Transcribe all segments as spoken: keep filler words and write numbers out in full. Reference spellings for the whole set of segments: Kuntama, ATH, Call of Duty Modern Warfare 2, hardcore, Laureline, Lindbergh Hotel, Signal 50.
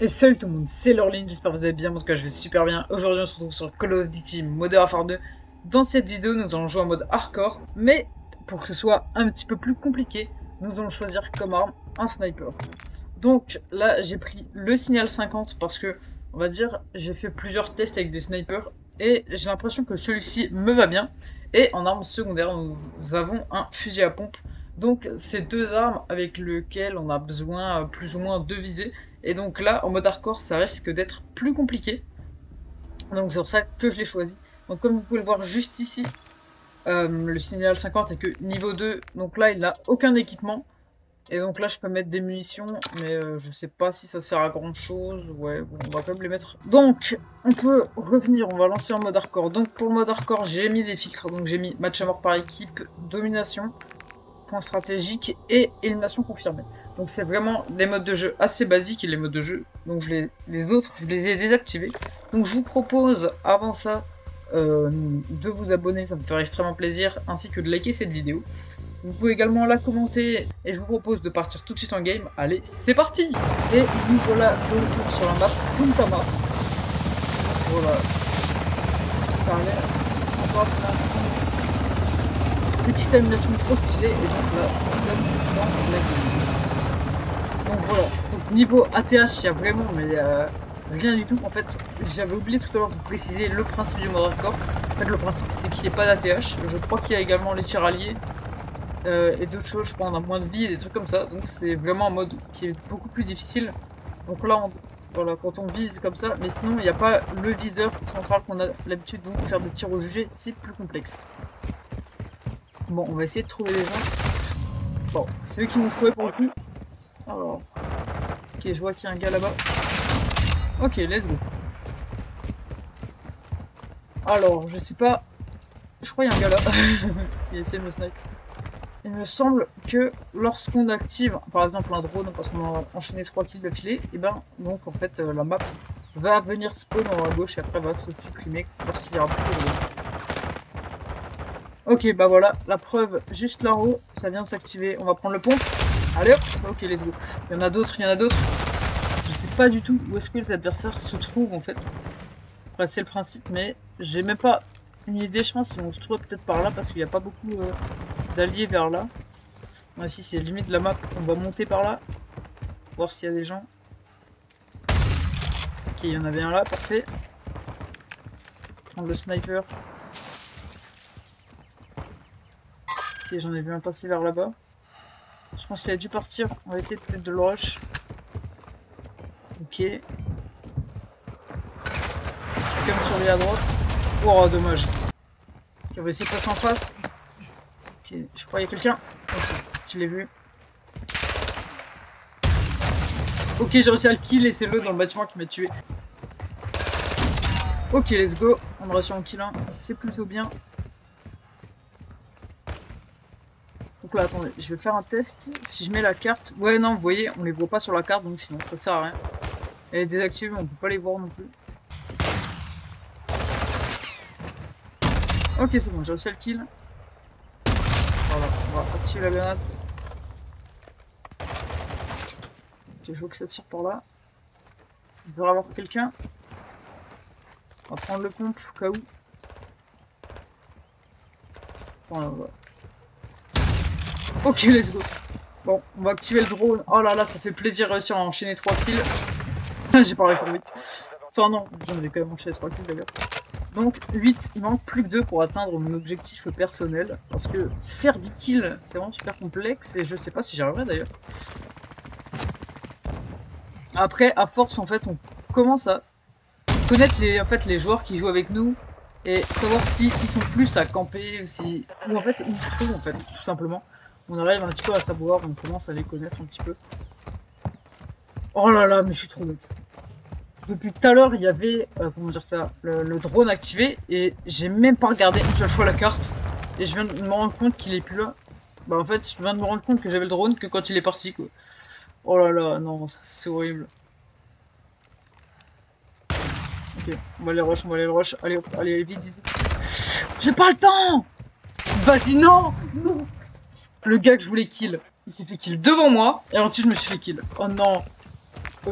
Et salut tout le monde, c'est Laureline, j'espère que vous allez bien, parce que je vais super bien. Aujourd'hui on se retrouve sur Call of Duty Modern Warfare deux. Dans cette vidéo nous allons jouer en mode hardcore, mais pour que ce soit un petit peu plus compliqué, nous allons choisir comme arme un sniper. Donc là j'ai pris le Signal cinquante parce que, on va dire, j'ai fait plusieurs tests avec des snipers et j'ai l'impression que celui-ci me va bien. Et en arme secondaire nous avons un fusil à pompe. Donc c'est deux armes avec lesquelles on a besoin plus ou moins de viser. Et donc là, en mode hardcore, ça risque d'être plus compliqué. Donc c'est pour ça que je l'ai choisi. Donc comme vous pouvez le voir juste ici, euh, le Signal cinquante est que niveau deux. Donc là, il n'a aucun équipement. Et donc là, je peux mettre des munitions. Mais euh, je sais pas si ça sert à grand chose. Ouais, bon, on va quand même les mettre. Donc, on peut revenir. On va lancer en mode hardcore. Donc pour le mode hardcore, j'ai mis des filtres. Donc j'ai mis match à mort par équipe, domination, point stratégique et élimination confirmée. Donc c'est vraiment des modes de jeu assez basiques, et les modes de jeu, donc je les, les autres, je les ai désactivés. Donc je vous propose avant ça euh, de vous abonner, ça me ferait extrêmement plaisir, ainsi que de liker cette vidéo. Vous pouvez également la commenter, et je vous propose de partir tout de suite en game. Allez, c'est parti! Et nous voilà de retour sur la map Kuntama. Voilà, ça a l'air sympa pour un peu. Petite animation trop stylée, et donc là on donne dans la game. Donc voilà, donc niveau A T H il y a vraiment mais euh, rien du tout. En fait j'avais oublié tout à l'heure de vous préciser le principe du mode hardcore. En fait le principe c'est qu'il n'y ait pas d'A T H, je crois qu'il y a également les tirs alliés euh, et d'autres choses, je crois on a moins de vie et des trucs comme ça, donc c'est vraiment un mode qui est beaucoup plus difficile. Donc là on, voilà, quand on vise comme ça, mais sinon il n'y a pas le viseur central qu'on a l'habitude de faire des tirs au jugé, c'est plus complexe. Bon, on va essayer de trouver les gens. Bon, c'est eux qui m'ont trouvé pour le coup. Alors, ok, je vois qu'il y a un gars là-bas. Ok, let's go. Alors, je sais pas. Je crois qu'il y a un gars là qui essaie de me sniper. Il me semble que lorsqu'on active, par exemple, un drone, parce qu'on a enchaîné trois kills de filet, et ben, donc en fait, la map va venir spawn en haut à gauche et après va se supprimer parce qu'il y aura plus de drone. Ok, bah voilà, la preuve, juste là en haut, ça vient de s'activer. On va prendre le pont. Allez hop, ok, let's go. Il y en a d'autres, il y en a d'autres. Je sais pas du tout où est-ce que les adversaires se trouvent en fait. Après, c'est le principe, mais j'ai même pas une idée. Je pense qu'on se trouve peut-être par là parce qu'il n'y a pas beaucoup euh, d'alliés vers là. Ah, si, c'est limite de la map. On va monter par là, voir s'il y a des gens. Ok, il y en avait un là, parfait. Prendre le sniper. Ok, j'en ai vu un passer vers là-bas. Je pense qu'il a dû partir. On va essayer peut-être de le rush. Ok. C'est comme surveiller à droite. Oh, dommage. Okay, on va essayer de passer en face. Ok, je crois qu'il y a quelqu'un. Ok, je l'ai vu. Ok, j'ai réussi à le kill et c'est l'autre dans le bâtiment qui m'a tué. Ok, let's go. On réussit en kill un. C'est plutôt bien. Donc là, attendez, je vais faire un test. Si je mets la carte, ouais, non, vous voyez, on les voit pas sur la carte, donc sinon ça sert à rien. Elle est désactivée, on peut pas les voir non plus. Ok, c'est bon, j'ai réussi à le kill. Voilà, on va activer la grenade. Ok, je vois que ça tire par là. Il devrait y avoir quelqu'un. On va prendre le pompe au cas où. Attends, là, on va. Ok, let's go. Bon, on va activer le drone. Oh là là, ça fait plaisir de réussir à enchaîner trois kills. J'ai parlé trop vite. Enfin non, j'en ai quand même enchaîné trois kills d'ailleurs. Donc huit, il manque plus que deux pour atteindre mon objectif personnel. Parce que faire dix kills, c'est vraiment super complexe. Et je sais pas si j'y arriverai d'ailleurs. Après, à force, en fait, on commence à connaître les, en fait, les joueurs qui jouent avec nous. Et savoir s'ils sont plus à camper ou si, ou en fait, où ils se trouvent, en fait, tout simplement. On arrive un petit peu à savoir, on commence à les connaître un petit peu. Oh là là, mais je suis trop bête. Depuis tout à l'heure, il y avait, euh, comment dire ça, le, le drone activé. Et j'ai même pas regardé une seule fois la carte. Et je viens de me rendre compte qu'il est plus là. Bah en fait, je viens de me rendre compte que j'avais le drone que quand il est parti, quoi. Oh là là, non, c'est horrible. Ok, on va aller rush, on va aller rush. Allez, allez, vite, vite. J'ai pas le temps! Vas-y, non! Non! Le gars que je voulais kill, il s'est fait kill devant moi, et ensuite je me suis fait kill. Oh non.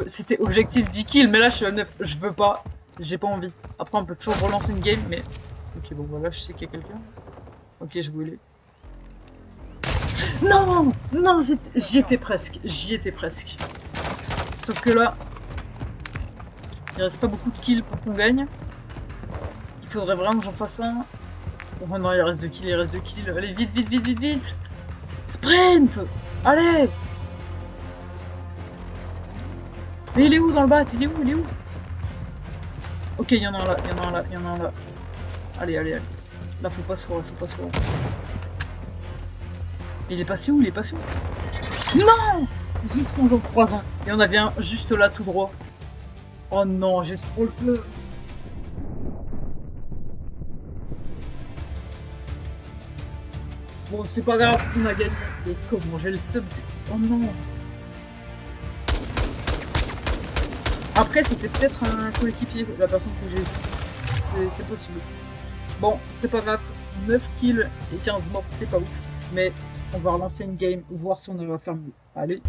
C'était objectif dix kills, mais là je suis à neuf. Je veux pas. J'ai pas envie. Après, on peut toujours relancer une game, mais. Ok, bon, voilà, je sais qu'il y a quelqu'un. Ok, je voulais. Non, non, j'y étais presque. J'y étais presque. Sauf que là, il reste pas beaucoup de kills pour qu'on gagne. Il faudrait vraiment que j'en fasse un. Oh non, il reste deux kills, il reste deux kills. Allez, vite, vite, vite, vite, vite. Sprint. Allez. Mais il est où dans le bat? Il est où? Il est où? Ok, il y en a un là, il y en a un là, il y en a un là. Allez, allez, allez. Là, faut pas se voir, faut pas se voir. Il est passé où? Il est passé où? Non! Juste qu'on joue trois ans. Et on avait un juste là, tout droit. Oh non, j'ai trop le feu. Bon, c'est pas grave, on a gagné. Et comment j'ai le sub? Oh non! Après, c'était peut-être un coéquipier, la personne que j'ai vue. C'est possible. Bon, c'est pas grave. neuf kills et quinze morts, c'est pas ouf. Mais on va relancer une game, voir si on arrive à faire mieux. Allez.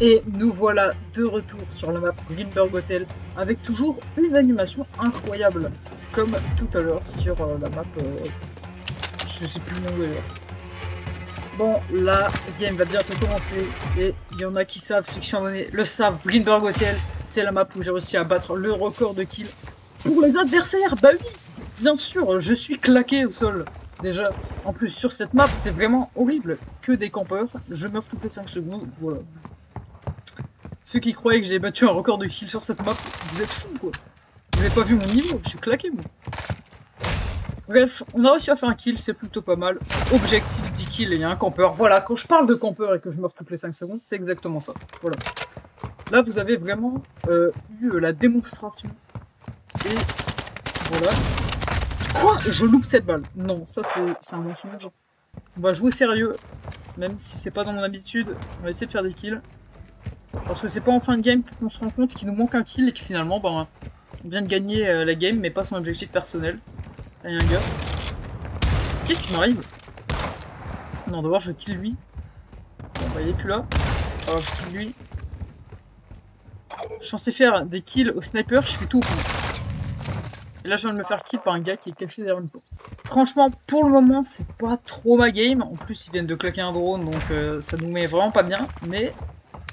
Et nous voilà de retour sur la map Lindbergh Hotel, avec toujours une animation incroyable. Comme tout à l'heure sur euh, la map... Euh, je sais plus où elle est. Bon, la game va bientôt commencer. Et il y en a qui savent, ceux qui sont abonnés le savent, Lindbergh Hotel. C'est la map où j'ai réussi à battre le record de kills pour les adversaires. Bah oui, bien sûr, je suis claqué au sol. Déjà, en plus sur cette map, c'est vraiment horrible. Que des campeurs, je meurs toutes les cinq secondes, voilà. Ceux qui croyaient que j'ai battu un record de kills sur cette map, vous êtes fous quoi. Vous n'avez pas vu mon niveau, je suis claqué moi. Bref, on a réussi à faire un kill, c'est plutôt pas mal. Objectif dix kills et il y a un campeur. Voilà, quand je parle de campeur et que je meurs toutes les cinq secondes, c'est exactement ça. Voilà. Là, vous avez vraiment euh, eu la démonstration. Et voilà. Quoi? Je loupe cette balle. Non, ça c'est un mensonge. On va jouer sérieux, même si c'est pas dans mon habitude. On va essayer de faire des kills. Parce que c'est pas en fin de game qu'on se rend compte qu'il nous manque un kill et que finalement, ben, on vient de gagner euh, la game, mais pas son objectif personnel. Allez, un gars. Qu'est-ce qui m'arrive? Non, d'abord je kill lui. Bon, bah, il est plus là. Alors je kill lui. Je suis censé faire des kills au sniper, je suis tout au fond. Et là je viens de me faire kill par un gars qui est caché derrière une porte. Franchement, pour le moment, c'est pas trop ma game. En plus, ils viennent de claquer un drone, donc euh, ça nous met vraiment pas bien. Mais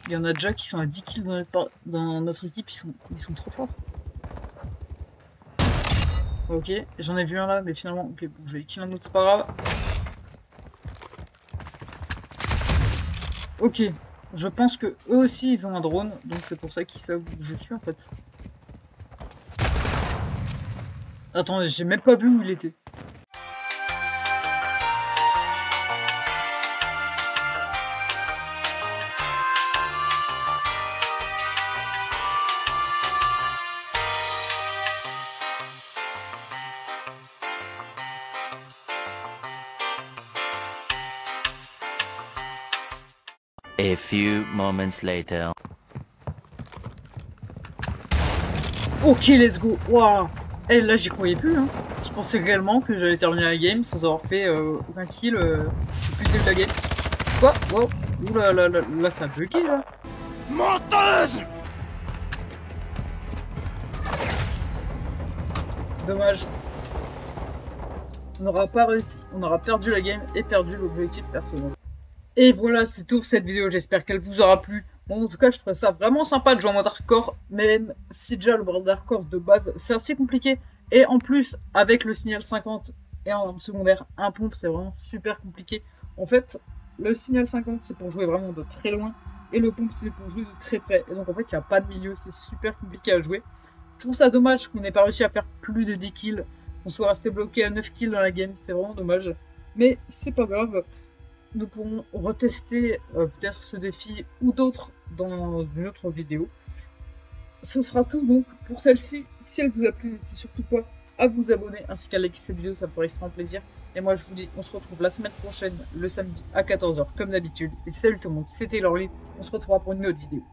il y en a déjà qui sont à dix kills dans notre, dans notre équipe, ils sont, ils sont trop forts. Ok, j'en ai vu un là, mais finalement, ok, bon, je vais kill un autre, c'est pas grave. Ok. Je pense que eux aussi ils ont un drone, donc c'est pour ça qu'ils savent où je suis en fait. Attendez, j'ai même pas vu où il était. A few moments later. Ok, let's go. Waouh. Et là, j'y croyais plus. Hein. Je pensais réellement que j'allais terminer la game sans avoir fait euh, aucun kill euh, depuis le début de la game. Quoi? Wow. Ouh là là là, là ça a bugué là. Menteuse. Dommage. On n'aura pas réussi. On aura perdu la game et perdu l'objectif personnel. Et voilà, c'est tout pour cette vidéo, j'espère qu'elle vous aura plu. Bon, en tout cas, je trouvais ça vraiment sympa de jouer en mode hardcore, même si déjà le mode hardcore de base, c'est assez compliqué. Et en plus, avec le signal cinquante et en arme secondaire, un pompe, c'est vraiment super compliqué. En fait, le signal cinquante, c'est pour jouer vraiment de très loin, et le pompe, c'est pour jouer de très près. Et donc, en fait, il n'y a pas de milieu, c'est super compliqué à jouer. Je trouve ça dommage qu'on n'ait pas réussi à faire plus de dix kills, qu'on soit resté bloqué à neuf kills dans la game, c'est vraiment dommage. Mais c'est pas grave. Nous pourrons retester euh, peut-être ce défi ou d'autres dans une autre vidéo. Ce sera tout donc pour celle-ci. Si elle vous a plu, n'hésitez surtout pas à vous abonner ainsi qu'à liker cette vidéo, ça me ferait extrêmement plaisir. Et moi je vous dis, on se retrouve la semaine prochaine, le samedi à quatorze heures comme d'habitude. Et salut tout le monde, c'était Laureline, on se retrouvera pour une autre vidéo.